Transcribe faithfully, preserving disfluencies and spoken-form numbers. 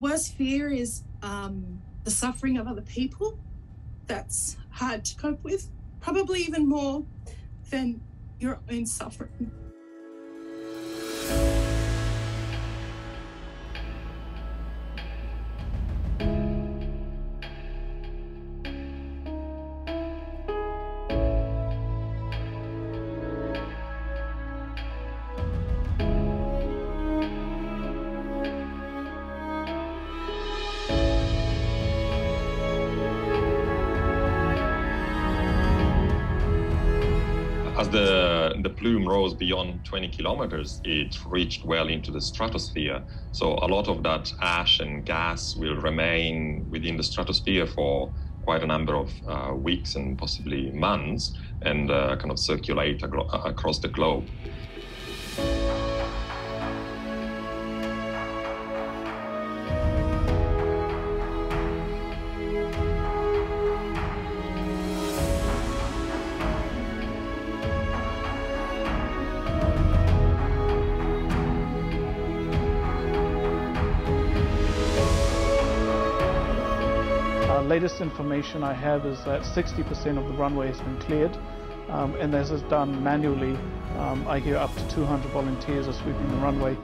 Worst fear is um, the suffering of other people. That's hard to cope with, probably even more than your own suffering. As the, the plume rose beyond twenty kilometers, it reached well into the stratosphere. So a lot of that ash and gas will remain within the stratosphere for quite a number of uh, weeks and possibly months, and uh, kind of circulate agro- across the globe. The latest information I have is that sixty percent of the runway has been cleared, um, and this is done manually. Um, I hear up to two hundred volunteers are sweeping the runway.